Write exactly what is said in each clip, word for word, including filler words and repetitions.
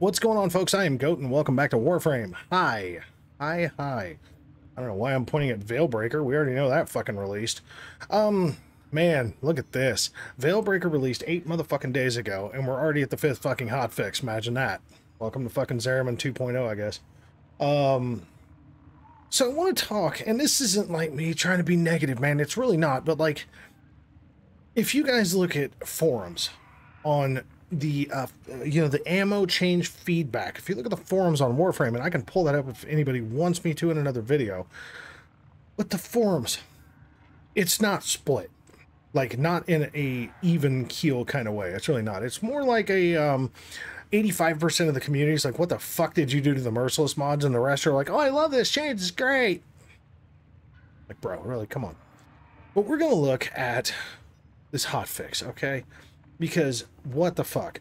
What's going on, folks? I am Goat, and welcome back to Warframe. Hi. Hi, hi. I don't know why I'm pointing at Veilbreaker. We already know that fucking released. Um, man, look at this. Veilbreaker released eight motherfucking days ago, and we're already at the fifth fucking hotfix. Imagine that. Welcome to fucking Xeromen two point oh, I guess. Um, so I want to talk, and this isn't like me trying to be negative, man. It's really not, but like, if you guys look at forums on the uh you know the ammo change feedback, if you look at the forums on Warframe, and I can pull that up if anybody wants me to in another video, but the forums, it's not split, like not in a even keel kind of way. It's really not. It's more like a um eighty-five percent of the community is like, what the fuck did you do to the Merciless Mods, and the rest are like, oh, I love this change, it's great. Like, bro, really, come on. But we're gonna look at this hotfix, okay? Because what the fuck?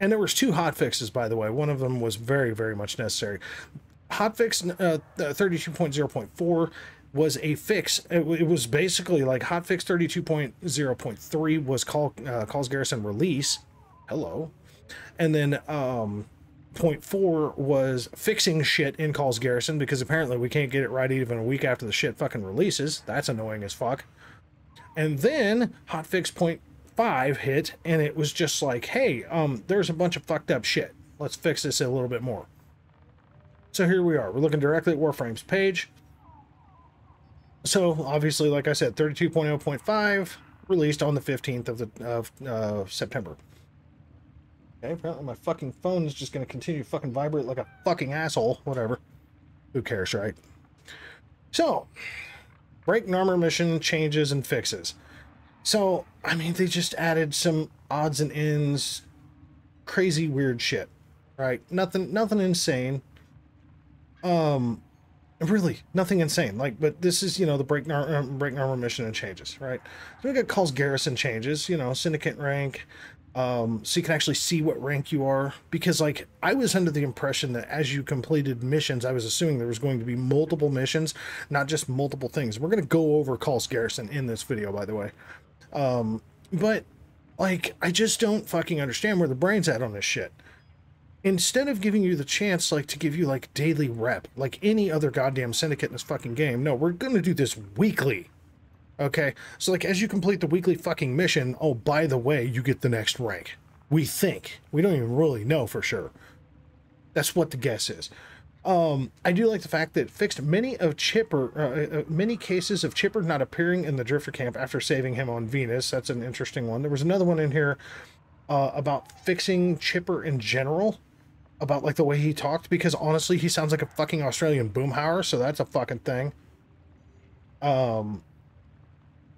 And there was two hotfixes, by the way. One of them was very, very much necessary. Hotfix uh, thirty-two point oh point four was a fix. It, it was basically like hotfix thirty-two point oh point three was call, uh, Kahl's Garrison release. Hello. And then um, point four was fixing shit in Kahl's Garrison, because apparently we can't get it right even a week after the shit fucking releases. That's annoying as fuck. And then hotfix point five hit, and it was just like, hey, um there's a bunch of fucked up shit, let's fix this a little bit more. So here we are, we're looking directly at Warframe's page. So obviously, like I said, thirty-two point oh point five released on the fifteenth of the of uh September. Okay, apparently my fucking phone is just going to continue to fucking vibrate like a fucking asshole. Whatever, who cares, right? So Break Armor mission changes and fixes. So, I mean, they just added some odds and ends, crazy weird shit, right? Nothing, nothing insane. Um, really, nothing insane. Like, but this is, you know, the Break Armor mission and changes, right? So we got Kahl's Garrison changes, you know, syndicate rank, um, so you can actually see what rank you are. Because, like, I was under the impression that as you completed missions, I was assuming there was going to be multiple missions, not just multiple things. We're going to go over Kahl's Garrison in this video, by the way. Um, but like, I just don't fucking understand where the brain's at on this shit. Instead of giving you the chance, like, to give you like daily rep, like any other goddamn syndicate in this fucking game, no, we're gonna do this weekly. Okay, so like, as you complete the weekly fucking mission, oh, by the way, you get the next rank. We think. We don't even really know for sure. That's what the guess is. Um, I do like the fact that it fixed many of Chipper, uh, many cases of Chipper not appearing in the Drifter camp after saving him on Venus. That's an interesting one. There was another one in here uh, about fixing Chipper in general, about like the way he talked, because honestly, he sounds like a fucking Australian boomhauer, so that's a fucking thing. Um,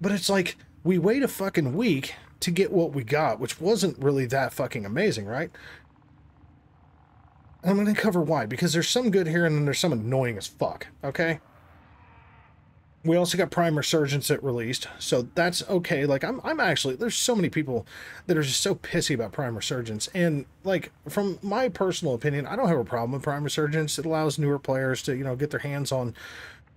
but it's like, we wait a fucking week to get what we got, which wasn't really that fucking amazing, right? I'm going to cover why, because there's some good here and then there's some annoying as fuck, okay? We also got Prime Resurgence that released, so that's okay. Like, I'm, I'm actually, there's so many people that are just so pissy about Prime Resurgence, and, like, from my personal opinion, I don't have a problem with Prime Resurgence. It allows newer players to, you know, get their hands on,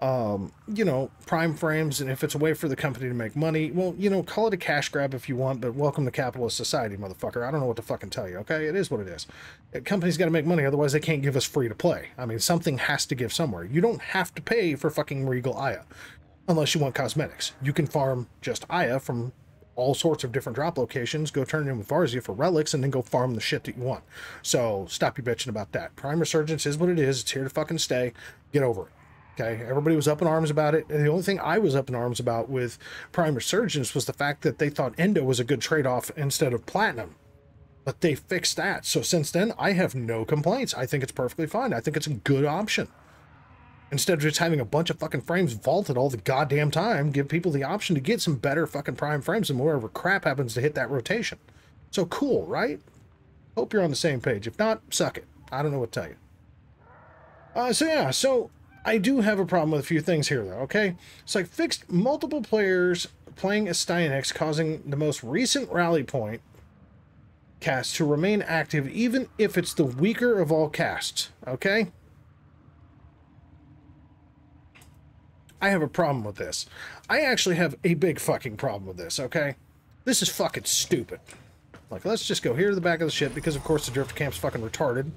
um, you know, Prime frames, and if it's a way for the company to make money, well, you know, call it a cash grab if you want, but welcome to capitalist society, motherfucker. I don't know what to fucking tell you, okay? It is what it is. A company's got to make money, otherwise they can't give us free to play. I mean, something has to give somewhere. You don't have to pay for fucking Regal Aya, unless you want cosmetics. You can farm just Aya from all sorts of different drop locations, go turn it in with Varzia for relics, and then go farm the shit that you want. So, stop you bitching about that. Prime Resurgence is what it is. It's here to fucking stay. Get over it. Okay, everybody was up in arms about it, and the only thing I was up in arms about with Prime Resurgence was the fact that they thought Endo was a good trade-off instead of Platinum, but they fixed that. So since then, I have no complaints. I think it's perfectly fine. I think it's a good option. Instead of just having a bunch of fucking frames vaulted all the goddamn time, give people the option to get some better fucking Prime frames and wherever crap happens to hit that rotation. So cool, right? Hope you're on the same page. If not, suck it. I don't know what to tell you. Uh, so yeah, so I do have a problem with a few things here, though, okay? It's like fixed multiple players playing as Styanex, causing the most recent Rally Point cast to remain active, even if it's the weaker of all casts, okay? I have a problem with this. I actually have a big fucking problem with this, okay? This is fucking stupid. Like, let's just go here to the back of the ship, because of course the drifter camp's fucking retarded.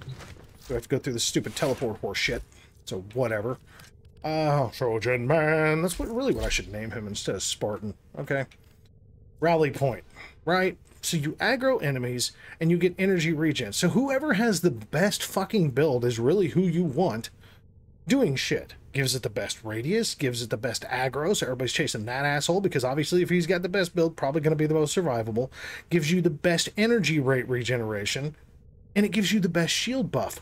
We have to go through this stupid teleport horse shit. So whatever. Oh, Trojan Man. That's what, really what I should name him instead of Spartan. Okay. Rally Point, right? So you aggro enemies and you get energy regen. So whoever has the best fucking build is really who you want doing shit. Gives it the best radius, gives it the best aggro, so everybody's chasing that asshole, because obviously if he's got the best build, probably going to be the most survivable. Gives you the best energy rate regeneration, and it gives you the best shield buff.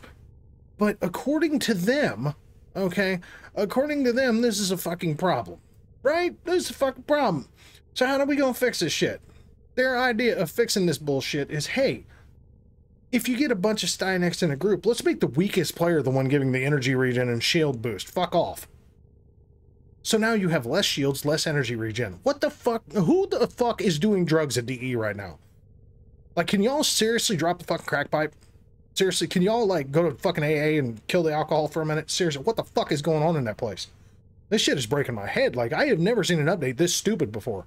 But according to them, okay, according to them, this is a fucking problem, right? This is a fucking problem. So how are we going to fix this shit? Their idea of fixing this bullshit is, hey, if you get a bunch of Styanex in a group, let's make the weakest player the one giving the energy regen and shield boost. Fuck off. So now you have less shields, less energy regen. What the fuck? Who the fuck is doing drugs at D E right now? Like, can y'all seriously drop the fucking crack pipe? Seriously, can y'all, like, go to fucking A A and kill the alcohol for a minute? Seriously, what the fuck is going on in that place? This shit is breaking my head. Like, I have never seen an update this stupid before.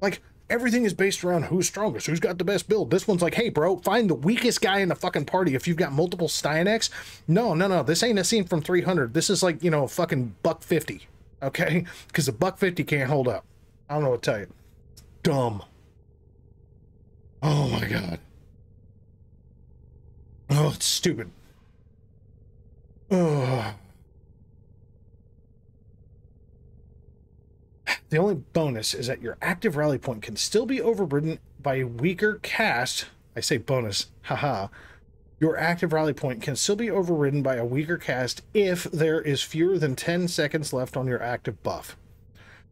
Like, everything is based around who's strongest, who's got the best build. This one's like, hey, bro, find the weakest guy in the fucking party if you've got multiple Styanex. No, no, no, this ain't a scene from three hundred. This is like, you know, fucking buck fifty, okay? Because the buck fifty can't hold up. I don't know what to tell you. Dumb. Oh, my God. Oh, it's stupid. Oh. The only bonus is that your active rally point can still be overridden by a weaker cast. I say bonus, haha. Your active rally point can still be overridden by a weaker cast if there is fewer than ten seconds left on your active buff.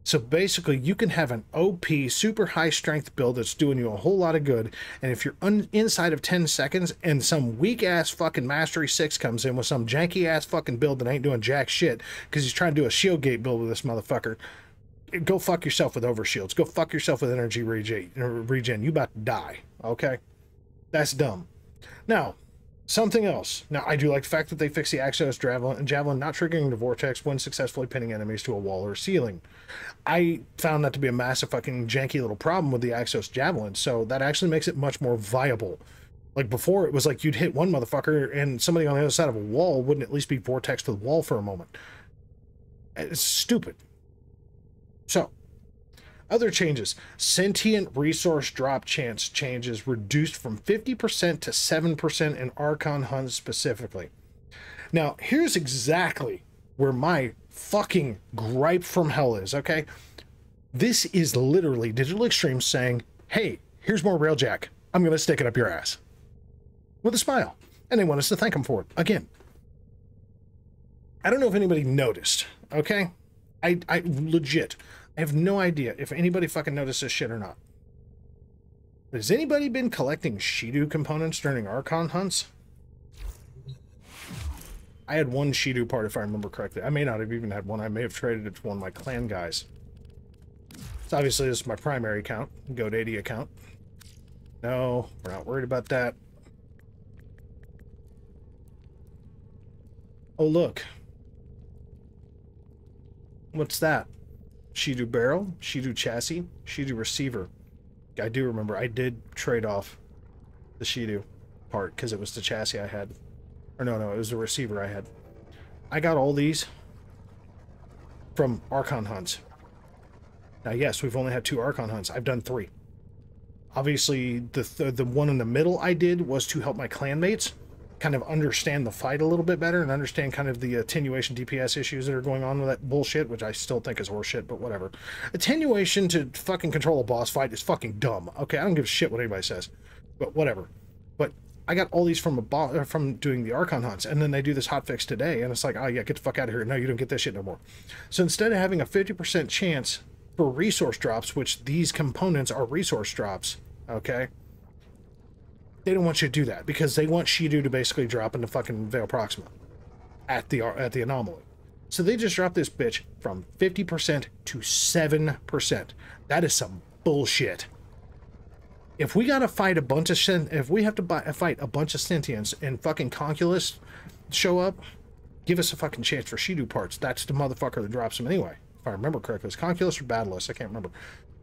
So basically, you can have an O P, super high strength build that's doing you a whole lot of good, and if you're un inside of ten seconds and some weak-ass fucking Mastery six comes in with some janky-ass fucking build that ain't doing jack shit because he's trying to do a shield gate build with this motherfucker, go fuck yourself with overshields. Go fuck yourself with energy regen. regen. You about to die, okay? That's dumb. Now, something else. Now, I do like the fact that they fixed the Axos Javelin, Javelin not triggering the Vortex when successfully pinning enemies to a wall or ceiling. I found that to be a massive fucking janky little problem with the Axos Javelin, so that actually makes it much more viable. Like, before, it was like you'd hit one motherfucker and somebody on the other side of a wall wouldn't at least be vortexed to the wall for a moment. It's stupid. So, other changes. Sentient resource drop chance changes reduced from fifty percent to seven percent in Archon Hunts specifically. Now, here's exactly where my fucking gripe from hell is, okay? This is literally Digital Extremes saying, hey, here's more Railjack. I'm going to stick it up your ass. With a smile. And they want us to thank them for it. Again. I don't know if anybody noticed, okay? I, I legit, I have no idea if anybody fucking noticed this shit or not. Has anybody been collecting Shedu components during Archon Hunts? I had one Shedu part, if I remember correctly. I may not have even had one. I may have traded it to one of my clan guys. So obviously, this is my primary account, GoDaddy account. No, we're not worried about that. Oh, look. What's that? Shedu barrel, Shedu chassis, Shedu receiver. I do remember I did trade off the Shedu part because it was the chassis I had. Or no, no, it was the receiver I had. I got all these from Archon Hunts. Now, yes, we've only had two Archon Hunts. I've done three. Obviously, the, th the one in the middle I did was to help my clanmates kind of understand the fight a little bit better and understand kind of the attenuation D P S issues that are going on with that bullshit, which I still think is horseshit, but whatever. Attenuation to fucking control a boss fight is fucking dumb. Okay, I don't give a shit what anybody says, but whatever. But I got all these from a bo from doing the Archon Hunts, and then they do this hotfix today, and it's like, oh yeah, get the fuck out of here. No, you don't get this shit no more. So instead of having a fifty percent chance for resource drops, which these components are resource drops, okay? They don't want you to do that because they want Shedu to basically drop into fucking Veil Proxima at the at the anomaly. So they just dropped this bitch from fifty percent to seven percent. That is some bullshit. If we gotta fight a bunch of if we have to buy, fight a bunch of sentients and fucking Conculus show up, give us a fucking chance for Shedu parts. That's the motherfucker that drops them anyway. If I remember correctly, it's Conculus or Battleless. I can't remember.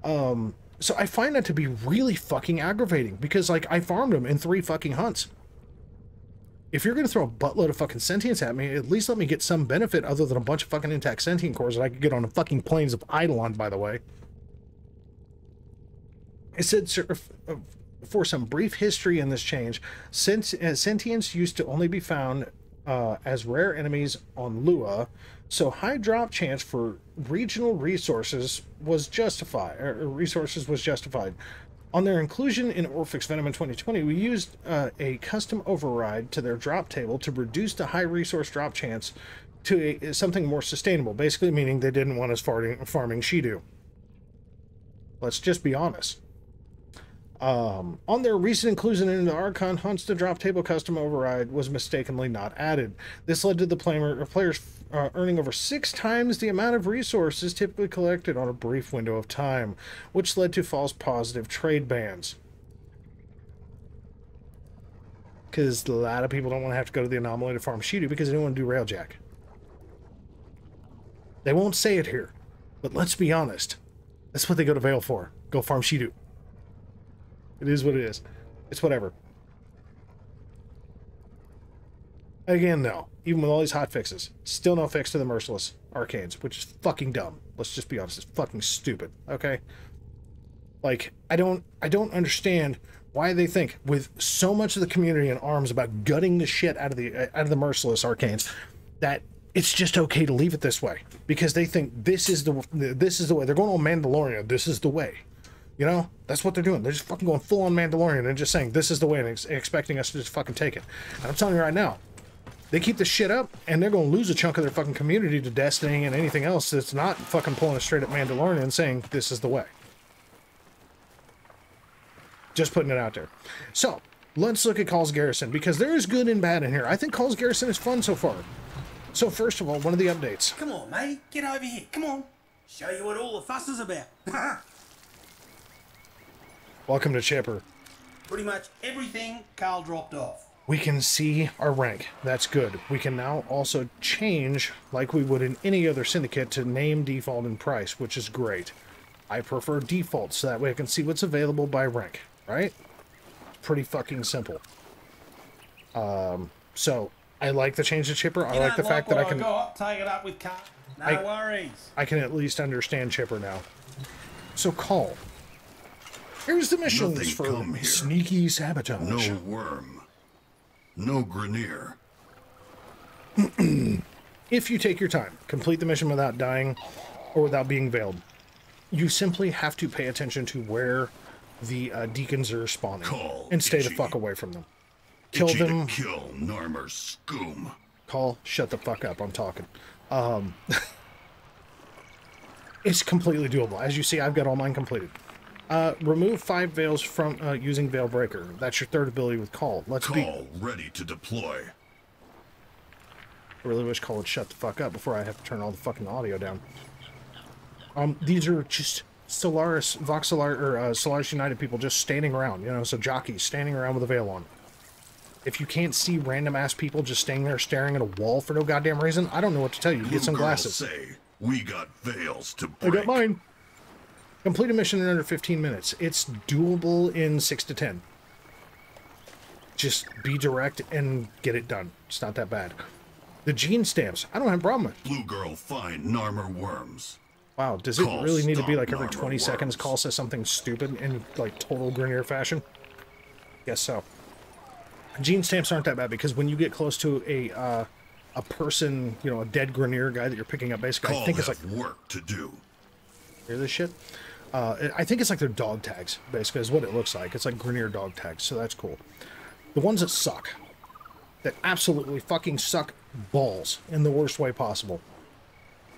Um, So I find that to be really fucking aggravating, because, like, I farmed them in three fucking hunts. If you're going to throw a buttload of fucking sentience at me, at least let me get some benefit other than a bunch of fucking intact sentient cores that I could get on the fucking plains of Eidolon, by the way. It said, for some brief history in this change, since uh, sentience used to only be found uh, as rare enemies on Lua, so high drop chance for regional resources was justified. Er, resources was justified. On their inclusion in Orphic's Venom in twenty twenty, we used uh, a custom override to their drop table to reduce the high resource drop chance to a, something more sustainable. Basically, meaning they didn't want us farming, farming Shedu. Let's just be honest. Um, on their recent inclusion in the Archon Hunts, the drop table custom override was mistakenly not added. This led to the player, players uh, earning over six times the amount of resources typically collected on a brief window of time, which led to false positive trade bans. Because a lot of people don't want to have to go to the anomaly to farm Shedu because they don't want to do Railjack. They won't say it here, but let's be honest. That's what they go to Veil for. Go farm Shedu. It is what it is. It's whatever. Again, though, even with all these hot fixes, still no fix to the Merciless Arcades, which is fucking dumb. Let's just be honest. It's fucking stupid, okay? Like, I don't, I don't understand why they think, with so much of the community in arms about gutting the shit out of the, out of the Merciless Arcades, that it's just okay to leave it this way. Because they think this is the, this is the way. They're going on Mandalorian. This is the way. You know, that's what they're doing. They're just fucking going full on Mandalorian and just saying, this is the way, and ex expecting us to just fucking take it. And I'm telling you right now, they keep this shit up, and they're going to lose a chunk of their fucking community to Destiny and anything else that's not fucking pulling a straight up Mandalorian and saying, this is the way. Just putting it out there. So, let's look at Kahl's Garrison, because there is good and bad in here. I think Kahl's Garrison is fun so far. So, first of all, one of the updates. Come on, mate. Get over here. Come on. Show you what all the fuss is about. Ha! Welcome to Chipper. Pretty much everything Carl dropped off. We can see our rank. That's good. We can now also change, like we would in any other syndicate, to name, default, and price, which is great. I prefer default, so that way I can see what's available by rank, right? Pretty fucking simple. Um, so, I like the change to Chipper. I like the fact that I can... Take it up with Carl. No worries. I can at least understand Chipper now. So, Carl. Here's the missions. Nothing for come here. Sneaky Sabotage. No worm. No Grineer. If you take your time, complete the mission without dying or without being veiled. You simply have to pay attention to where the uh, deacons are spawning. Call and stay itchy. the fuck away from them. Kill itchy them. Kill Narmer Scoom. Call, shut the fuck up, I'm talking. Um, it's completely doable. As you see, I've got all mine completed. Uh, remove five veils from uh, using Veilbreaker. That's your third ability with Call. Let's be Call ready to deploy. I really wish Call would shut the fuck up before I have to turn all the fucking audio down. Um, these are just Solaris, Voxelar, or uh, Solaris United people just standing around. You know, so jockeys standing around with a veil on. If you can't see random ass people just standing there staring at a wall for no goddamn reason, I don't know what to tell you. Blue Get some glasses. Say, we got veils to break. I got mine. Complete a mission in under fifteen minutes. It's doable in six to ten. Just be direct and get it done. It's not that bad. The gene stamps. I don't have a problem with. Blue girl find Narmer worms. Wow, does it Call really need to be like every twenty worms. seconds Call says something stupid in like total Grineer fashion? Guess so. Gene stamps aren't that bad because when you get close to a uh, a person, you know, a dead Grineer guy that you're picking up basically, Call I think it's like work to do. Hear this shit? Uh, I think it's like their dog tags, basically, is what it looks like. It's like Grineer dog tags, so that's cool. The ones that suck, that absolutely fucking suck balls in the worst way possible,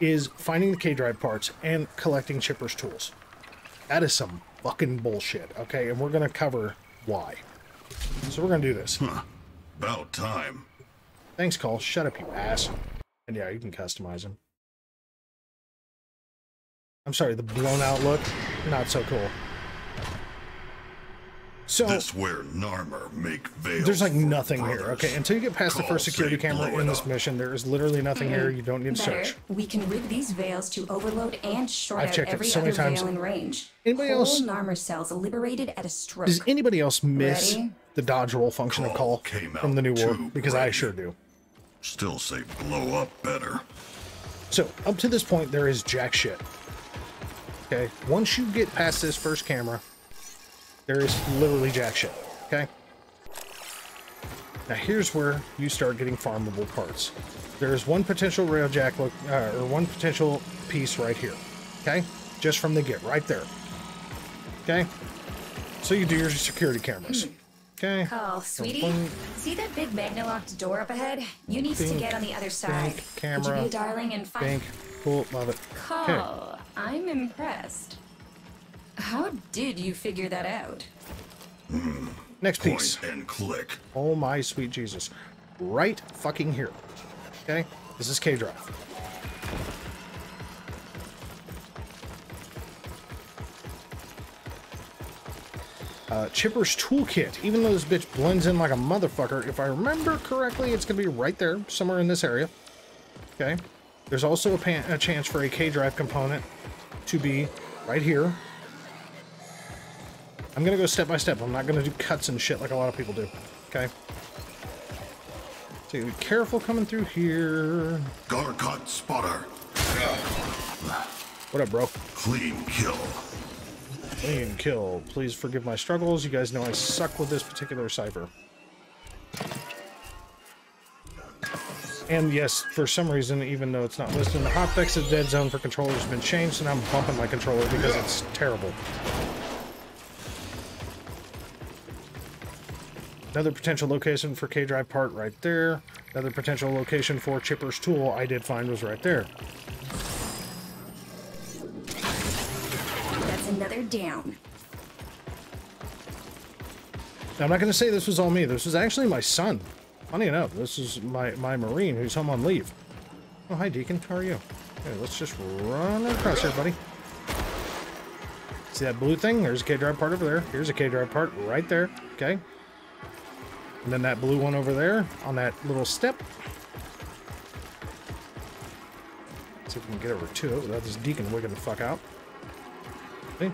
is finding the K-Drive parts and collecting Chipper's tools. That is some fucking bullshit, okay? And we're going to cover why. So we're going to do this. Huh. About time. Thanks, Call. Shut up, you ass. And yeah, you can customize them. I'm sorry, the blown out look, not so cool. So this where Narmer make veils. There's like nothing brothers. Here. Okay, until you get past Call the first security camera in this up. mission, there is literally nothing mm-hmm. here. You don't need to Better, search. We can rig these veils to overload and short I've out checked every it so other many times. Veil in range. Anybody Whole else? Narmer cells liberated at a stroke. Does anybody else miss Ready? the dodge roll function call of Call came from the New War? Because brave. I sure do. Still say blow up better. So up to this point, there is jack shit. Okay, once you get past this first camera, there is literally jack shit, okay? Now here's where you start getting farmable parts. There's one potential railjack, look, uh, or one potential piece right here, okay? Just from the get, right there, okay? So you do your security cameras, okay? Call, sweetie. Boom. See that big magna-locked door up ahead? You need to get on the other side. Bink, camera. Could you be a darling and find? Cool, love it. Call, okay. I'm impressed. How did you figure that out? Mm. Next Point piece. And click. Oh my sweet Jesus. Right fucking here. Okay? This is K-Drive. Uh, Chipper's toolkit. Even though this bitch blends in like a motherfucker, if I remember correctly, it's going to be right there, somewhere in this area. Okay? There's also a, pan a chance for a K-Drive component to be right here. I'm gonna go step by step. I'm not gonna do cuts and shit like a lot of people do. Okay. So be careful coming through here. Garcot spotter. What up, bro? Clean kill. Clean kill. Please forgive my struggles. You guys know I suck with this particular cyber. And yes, for some reason, even though it's not listed in the hotfix, the dead zone for controllers has been changed, and I'm bumping my controller because it's terrible. Another potential location for K-Drive part right there. Another potential location for Chipper's tool I did find was right there. That's another down. Now, I'm not going to say this was all me. This was actually my son. Funny enough, this is my, my Marine who's home on leave. Oh, hi, Deacon. How are you? Okay, let's just run across here, buddy. See that blue thing? There's a K-Drive part over there. Here's a K-Drive part right there. Okay. And then that blue one over there on that little step. Let's see if we can get over to it without this Deacon wigging the fuck out. Okay.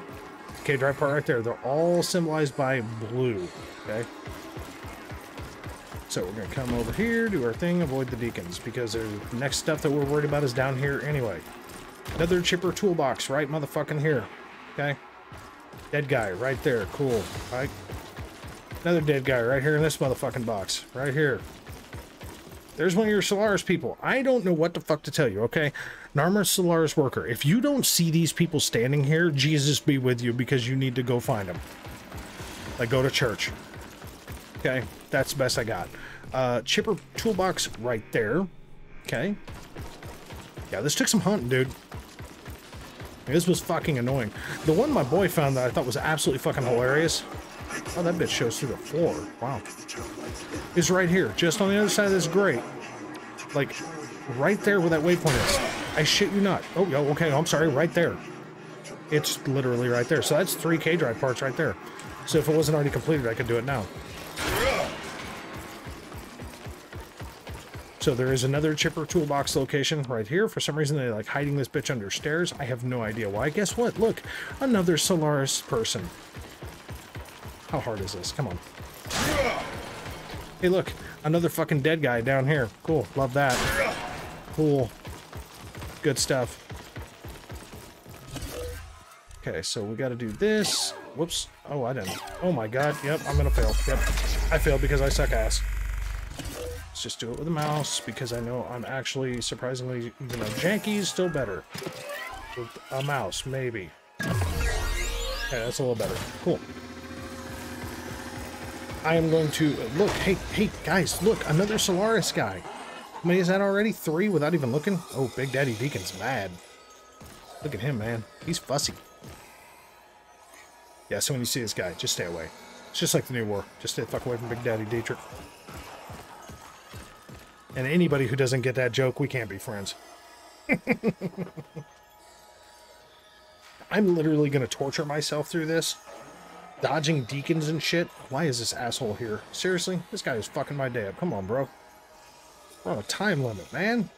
K-Drive part right there. They're all symbolized by blue. Okay. So we're going to come over here, do our thing, avoid the Deacons, because the next stuff that we're worried about is down here anyway. Another Chipper toolbox right motherfucking here. Okay. Dead guy right there. Cool. All right. Another dead guy right here in this motherfucking box. Right here. There's one of your Solaris people. I don't know what the fuck to tell you, okay? Narmer Solaris worker. If you don't see these people standing here, Jesus be with you, because you need to go find them. Like, go to church. Okay? That's the best I got. Uh, Chipper toolbox right there. Okay? Yeah, this took some hunting, dude. This was fucking annoying. The one my boy found that I thought was absolutely fucking hilarious... Oh, that bitch shows through the floor. Wow. It's right here, just on the other side of this grate. Like, right there where that waypoint is. I shit you not. Oh, yo, okay, I'm sorry, right there. It's literally right there. So that's three K-Drive parts right there. So if it wasn't already completed, I could do it now. So there is another Chipper toolbox location right here. For some reason, they're like hiding this bitch under stairs. I have no idea why. Guess what? Look, another Solaris person. How hard is this? Come on. Hey, look. Another fucking dead guy down here. Cool. Love that. Cool. Good stuff. Okay, so we gotta do this. Whoops. Oh, I didn't. Oh my god. Yep, I'm gonna fail. Yep. I failed because I suck ass. Let's just do it with a mouse, because I know I'm actually, surprisingly, even though janky is still better. With a mouse, maybe. Okay, that's a little better. Cool. I am going to look. Hey, hey, guys, look, another Solaris guy. How many is that already? Three without even looking? Oh, Big Daddy Deacon's mad. Look at him, man. He's fussy. Yeah, so when you see this guy, just stay away. It's just like the New War. Just stay the fuck away from Big Daddy Dietrich. And anybody who doesn't get that joke, we can't be friends. I'm literally going to torture myself through this. dodging deacons and shit. Why is this asshole here? Seriously? This guy is fucking my day up. Come on, bro. We're on a time limit, man.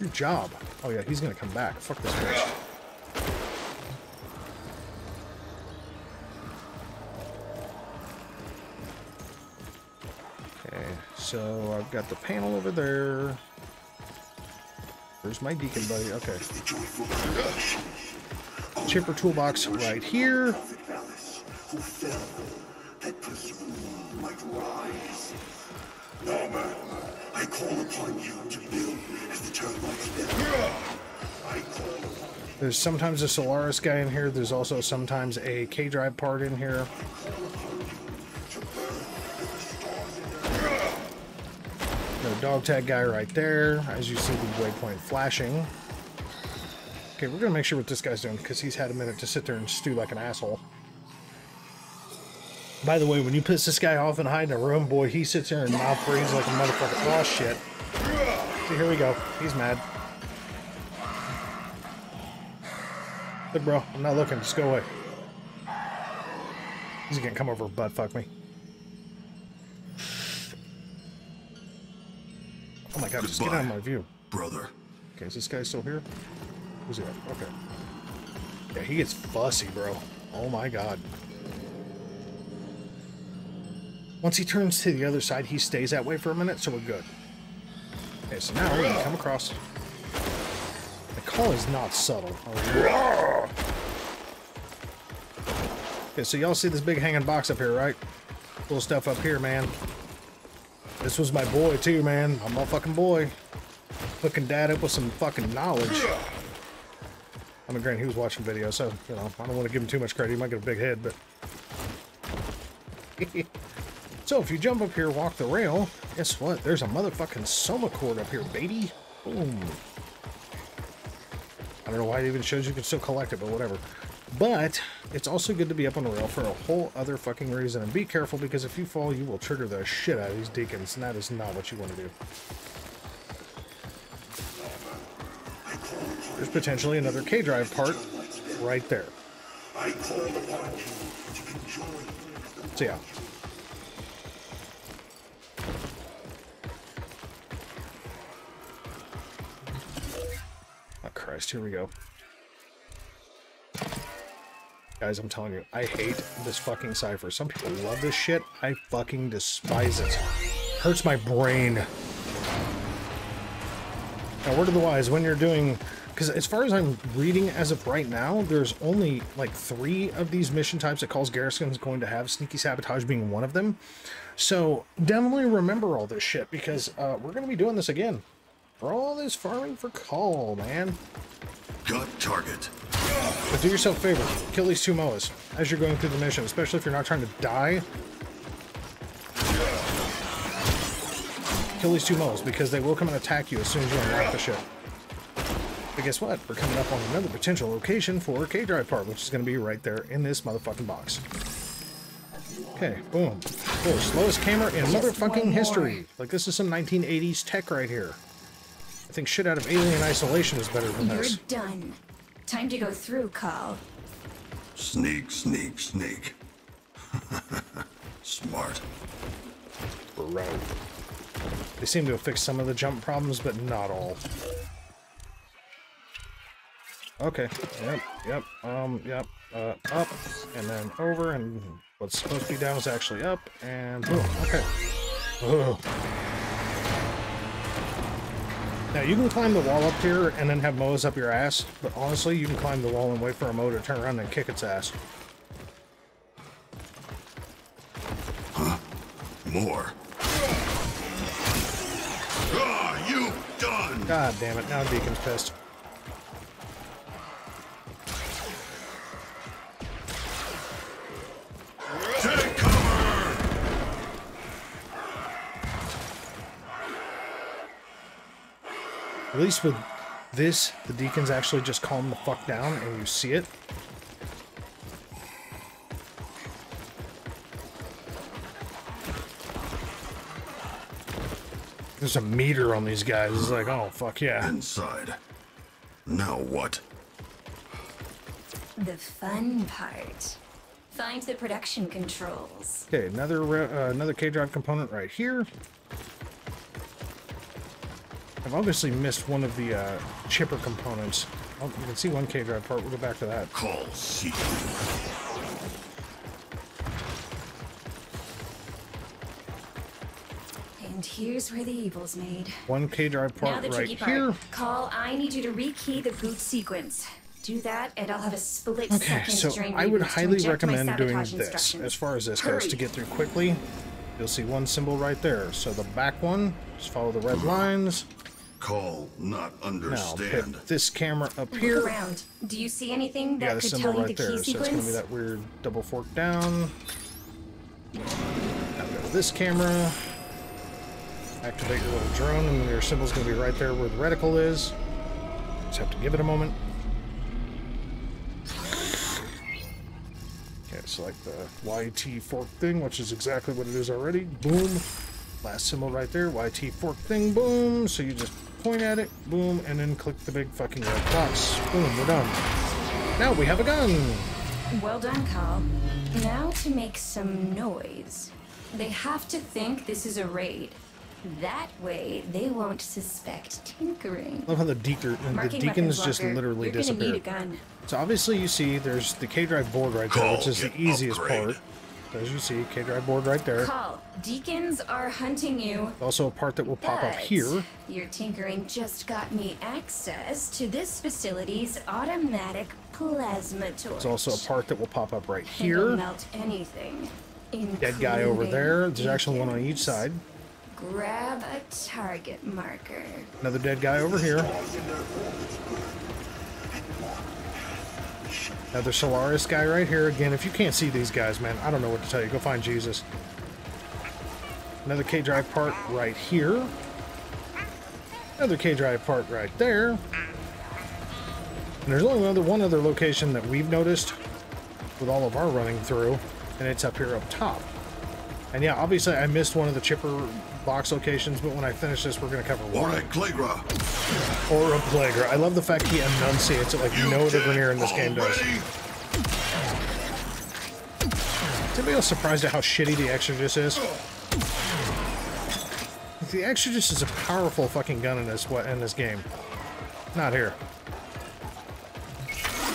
Good job. Oh yeah, he's gonna come back. Fuck this bitch. Okay, so I've got the panel over there. Where's my deacon buddy? Okay. Chipper toolbox right here. Narmer, I call upon you to build as the termites build. There's sometimes a Solaris guy in here. There's also sometimes a K-Drive part in here. No dog tag guy right there. As you see the waypoint flashing. Okay, we're gonna make sure what this guy's doing because he's had a minute to sit there and stew like an asshole. By the way, when you piss this guy off and hide in a room, boy, he sits there and mouth breathes like a motherfucker. Oh, shit. See, here we go. He's mad. Look, bro. I'm not looking. Just go away. He's gonna come over and butt fuck me. Oh, my God. Goodbye, just get out of my view. Brother. Okay, is this guy still here? Who's he at? Okay. Yeah, he gets fussy, bro. Oh, my God. Once he turns to the other side, he stays that way for a minute, so we're good. Okay, so now we're gonna come across. The call is not subtle. Okay, okay so y'all see this big hanging box up here, right? Little stuff up here, man. This was my boy, too, man. I'm my fucking boy. Hooking dad up with some fucking knowledge. I mean, granted, he was watching video, so, you know, I don't want to give him too much credit. He might get a big head, but... So if you jump up here, walk the rail, guess what? There's a motherfucking Soma cord up here, baby. Boom. I don't know why it even shows you can still collect it, but whatever. But it's also good to be up on the rail for a whole other fucking reason. And be careful, because if you fall, you will trigger the shit out of these deacons, and that is not what you want to do. There's potentially another K-Drive part right there. So yeah. Here we go. Guys, I'm telling you, I hate this fucking cipher. Some people love this shit. I fucking despise it. Hurts my brain. Now, word of the wise, when you're doing... Because as far as I'm reading as of right now, there's only, like, three of these mission types that Kahl's Garrison is going to have, Sneaky Sabotage being one of them. So, definitely remember all this shit, because uh, we're going to be doing this again. For all this farming for Kahl, man. Got target. But do yourself a favor. Kill these two M O As as you're going through the mission, especially if you're not trying to die. Kill these two M O As because they will come and attack you as soon as you unlock the ship. But guess what? We're coming up on another potential location for a K-Drive part, which is going to be right there in this motherfucking box. Okay, boom. Cool. Slowest camera in motherfucking history. Like, this is some nineteen eighties tech right here. I think shit out of Alien Isolation is better than this. You're done. Time to go through, Kahl. Sneak, sneak, sneak. Smart. Bro. They seem to have fixed some of the jump problems, but not all. Okay. Yep, yep, um, yep. Uh, up, and then over, and what's supposed to be down is actually up, and boom. Okay. Ugh. Now, you can climb the wall up here and then have M O As up your ass, but honestly, you can climb the wall and wait for a M O to turn around and kick its ass. Huh? More. Ah, you done! God damn it, now Deacon's pissed. At least with this, the deacons actually just calm the fuck down and you see it. There's a meter on these guys. It's like, oh, fuck yeah. Inside. Now what? The fun part. Find the production controls. Okay, another uh, another K-Drive component right here. I've obviously missed one of the uh, chipper components. Oh, you can see one K-Drive part. We'll go back to that. Call C. And here's where the evil's made. One K-Drive part right here. Call, I need you to rekey the boot sequence. Do that, and I'll have a split okay, second. Okay, so I would highly recommend doing this. As far as this Hurry. goes, to get through quickly, you'll see one symbol right there. So the back one, just follow the red lines. Call, not understand. Now, put this camera up here. Look around. Do you see anything that could tell you the key sequence? Yeah, the symbol right there. So it's gonna be that weird double fork down. Now go to this camera. Activate your little drone, and your symbol's gonna be right there where the reticle is. Just have to give it a moment. So like the Y T fork thing, which is exactly what it is already. Boom. Last symbol right there. Y T fork thing. Boom. So you just point at it. Boom. And then click the big fucking red box. Boom. We're done. Now we have a gun. Well done, Carl. Now to make some noise. They have to think this is a raid. That way, they won't suspect tinkering. I love how the, deaker, the deacons just literally You're disappear. Need a gun. So obviously you see there's the K-Drive board right Call, there, which is the easiest upgrade. part. So as you see, K-Drive board right there. Call, deacons are hunting you. Also a part that will pop up here. Your tinkering just got me access to this facility's automatic plasma torch. It's also a part that will pop up right here. It'll melt anything. Dead guy over there. There's actually one on each side. Grab a target marker. Another dead guy over here. Another Solaris guy right here. Again, if you can't see these guys, man, I don't know what to tell you. Go find Jesus. Another K-Drive part right here. Another K-Drive part right there. And there's only one other, one other location that we've noticed with all of our running through, and it's up here up top. And yeah, obviously I missed one of the chipper box locations, but when I finish this, we're going to cover one. Or a Plagra. Or a Plagra. I love the fact he enunciates it like you no other Grineer in this already? game does. Is anybody else surprised at how shitty the Exodgis is? The Exodgis is a powerful fucking gun in this in this game. Not here.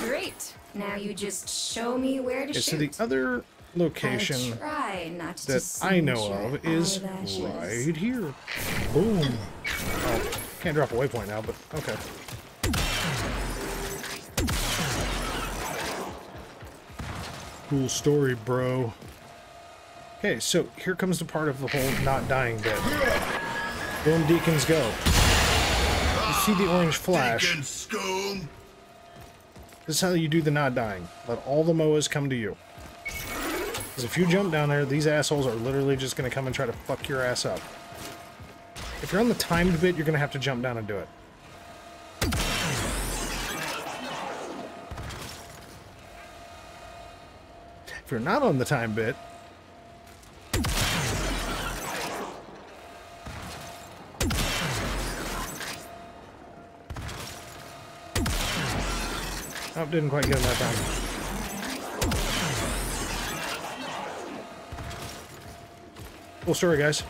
Great. Now you just show me where to okay, shoot. So the other location that I know of is right here. Boom. Oh, can't drop a waypoint now, but okay. Cool story, bro. Okay, so here comes the part of the whole not dying bit. Boom, deacons go. You see the orange flash. This is how you do the not dying. Let all the M O As come to you. Because if you jump down there, these assholes are literally just going to come and try to fuck your ass up. If you're on the timed bit, you're going to have to jump down and do it. If you're not on the time bit, oh, didn't quite get him that time. Cool story, guys.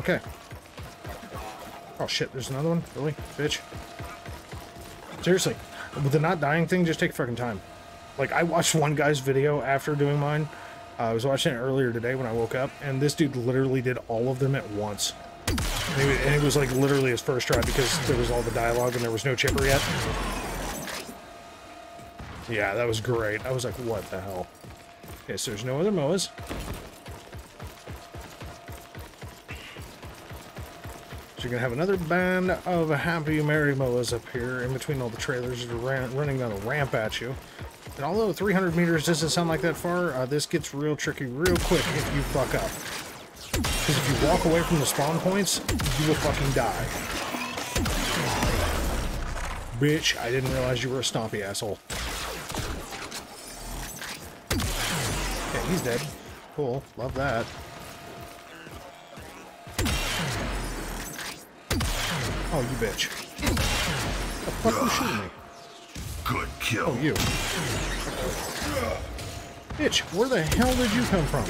Okay. Oh shit, there's another one? Really? Bitch. Seriously. With the not dying thing, just take fucking time. Like, I watched one guy's video after doing mine. Uh, I was watching it earlier today when I woke up, and this dude literally did all of them at once. And it was, and it was like literally his first try because there was all the dialogue and there was no chipper yet. Yeah, that was great. I was like, what the hell? Okay, so there's no other M O As. You're going to have another band of happy merry M O As up here in between all the trailers that are ran running down a ramp at you. And although three hundred meters doesn't sound like that far, uh, this gets real tricky real quick if you fuck up. Because if you walk away from the spawn points, you will fucking die. Bitch, I didn't realize you were a stompy asshole. Okay, he's dead. Cool. Love that. Oh, you bitch. The fuck are you shooting me? Good kill. Oh, you. Itch, where the hell did you come from?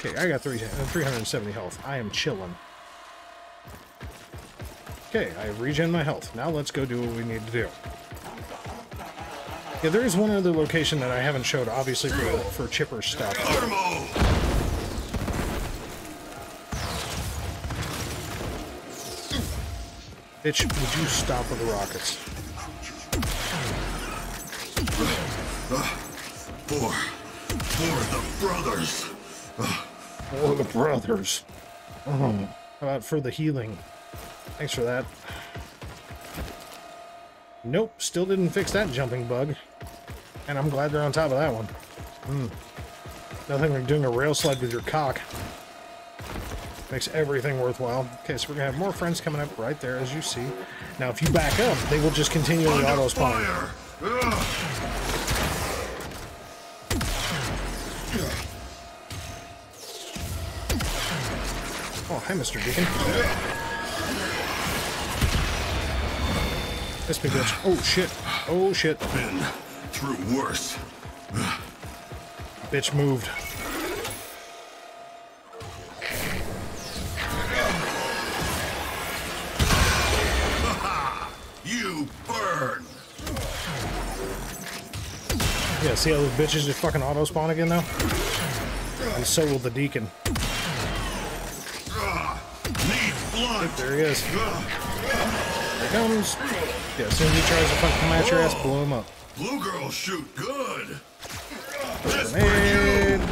Okay, I got three hundred seventy health. I am chilling. Okay, I regen my health. Now let's go do what we need to do. Yeah, there is one other location that I haven't showed, obviously, for, for Chipper stuff. Bitch, would you stop with the rockets? Uh, for, for the brothers. Uh, for the brothers. Um, how about for the healing? Thanks for that. Nope, still didn't fix that jumping bug. And I'm glad they're on top of that one. Mm. Nothing like doing a rail slide with your cock. Makes everything worthwhile. Okay, so we're going to have more friends coming up right there, as you see. Now, if you back up, they will just continue the auto-spawn. Oh, hi, Mister Deacon. That's me, bitch. Oh, shit. Oh, shit. Been through worse. Bitch moved. Yeah, see how those bitches just fucking auto-spawn again now? And so will the Deacon. Uh, need blood. There he is. There he comes. Yeah, as soon as he tries to fucking come at your ass, blow him up. Blue girls shoot good. That's grenade.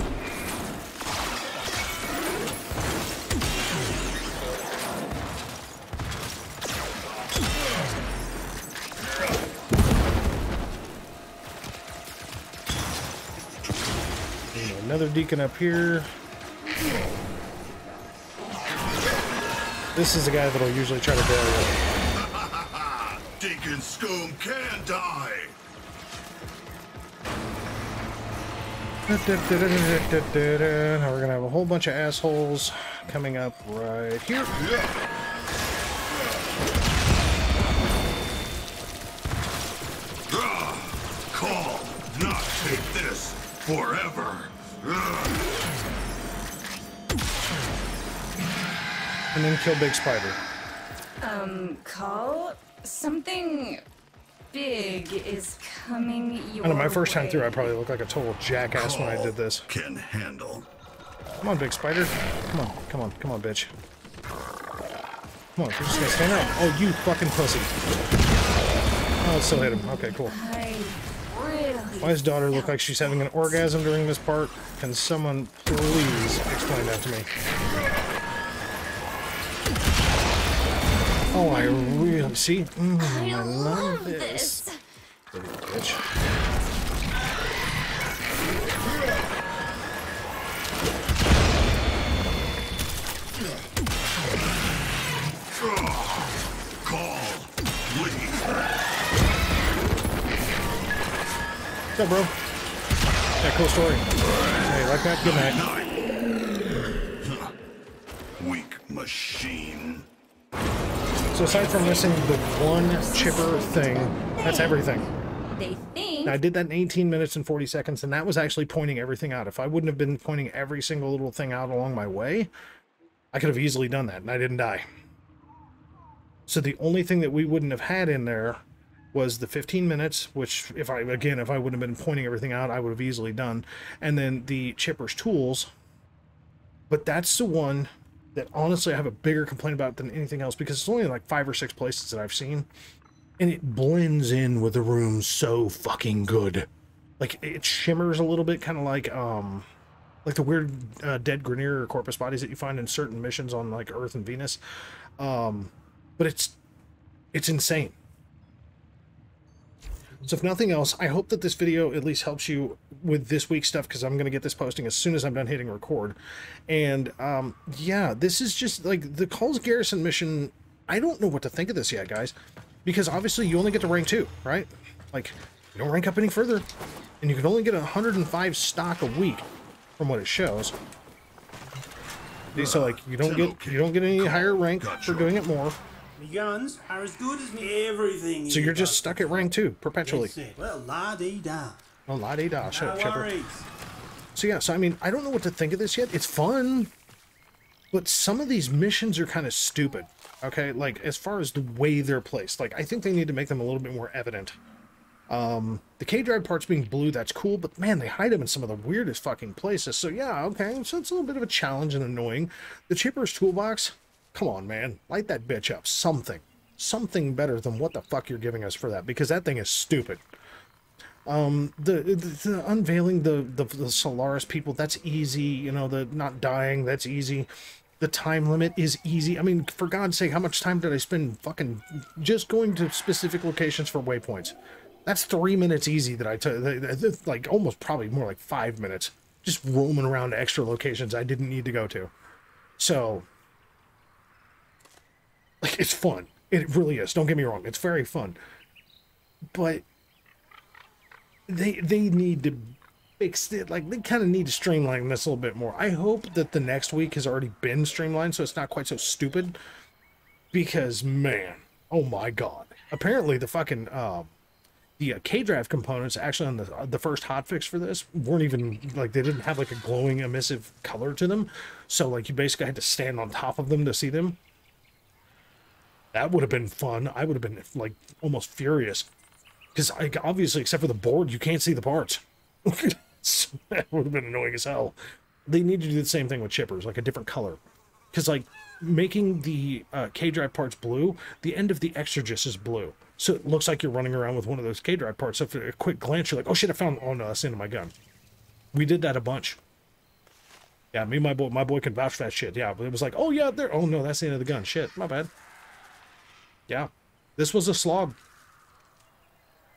Another Deacon up here. This is the guy that'll usually try to bury it. Deacon Scoom can die. Now we're gonna have a whole bunch of assholes coming up right here. Call, not take this forever. And then kill Big Spider. Um, call? Something big is coming your I know, my first way. Time through, I probably looked like a total jackass call when I did this. Can handle. Come on, Big Spider. Come on, come on, come on, bitch. Come on, you're just gonna stand up. Oh, you fucking pussy. Oh, it still hit him. Okay, cool. I Why does daughter look like she's having an orgasm during this part? Can someone please explain that to me? Oh, I really see. Mm, I, I love, love this. this. Little bitch. Call, please. What's up, bro? Yeah, cool story. Hey, like that? Good night. Weak machine. So aside from missing the one Chipper thing, that's everything. They think. Now, I did that in eighteen minutes and forty seconds, and that was actually pointing everything out. If I wouldn't have been pointing every single little thing out along my way, I could have easily done that, and I didn't die. So the only thing that we wouldn't have had in there was the fifteen minutes, which if I, again, if I would have been pointing everything out, I would have easily done. And then the Chipper's tools. But that's the one that honestly I have a bigger complaint about than anything else, because it's only like five or six places that I've seen. And it blends in with the room so fucking good. Like, it shimmers a little bit, kind of like, um, like the weird uh, dead Grineer or corpus bodies that you find in certain missions on, like, Earth and Venus. Um, but it's, it's insane. So if nothing else, I hope that this video at least helps you with this week's stuff, because I'm going to get this posting as soon as I'm done hitting record. And um, yeah, this is just like the Kahl's Garrison mission. I don't know what to think of this yet, guys, because obviously you only get to rank two, right? Like, you don't rank up any further, and you can only get one hundred five stock a week from what it shows. So like, you don't get you don't get any higher rank for doing it more. My guns are as good as me everything. So you're just stuck at rank two perpetually. Well, la-dee-da. Well, la-dee-da. Shut up, Chipper. So yeah, so I mean, I don't know what to think of this yet. It's fun, but some of these missions are kind of stupid. Okay, like as far as the way they're placed, like I think they need to make them a little bit more evident. Um, the K-Drive parts being blue, that's cool, but man, they hide them in some of the weirdest fucking places. So yeah, okay, so it's a little bit of a challenge and annoying. The Chipper's toolbox, come on, man, light that bitch up. Something, something better than what the fuck you're giving us for that, because that thing is stupid. Um, the, the, the unveiling the, the the Solaris people, that's easy. You know, the not dying, that's easy. The time limit is easy. I mean, for God's sake, how much time did I spend fucking just going to specific locations for waypoints? That's three minutes easy that I took, like almost probably more like five minutes, just roaming around extra locations I didn't need to go to. So, like, it's fun. It really is. Don't get me wrong. It's very fun. But They, they need to fix it. Like, they kind of need to streamline this a little bit more. I hope that the next week has already been streamlined, so it's not quite so stupid. Because, man, oh my god. Apparently, the fucking, uh, the uh, K-Drive components, actually, on the, uh, the first hotfix for this, weren't even, like, they didn't have, like, a glowing, emissive color to them. So, like, you basically had to stand on top of them to see them. That would have been fun. I would have been, like, almost furious. Because obviously, except for the board, you can't see the parts. So that would have been annoying as hell. They need to do the same thing with Chippers, like a different color. Because, like, making the uh, K-Drive parts blue, the end of the Exodgis is blue. So it looks like you're running around with one of those K-Drive parts. So for a quick glance, you're like, oh shit, I found, oh no, that's the end of my gun. We did that a bunch. Yeah, me and my boy, my boy can vouch for that shit. Yeah, but it was like, oh yeah, there, oh no, that's the end of the gun. Shit, my bad. Yeah, this was a slog.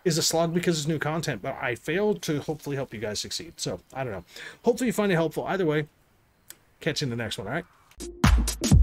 Is a slog because it's new content, but I failed to hopefully help you guys succeed. So I don't know. Hopefully you find it helpful. Either way, catch you in the next one, all right?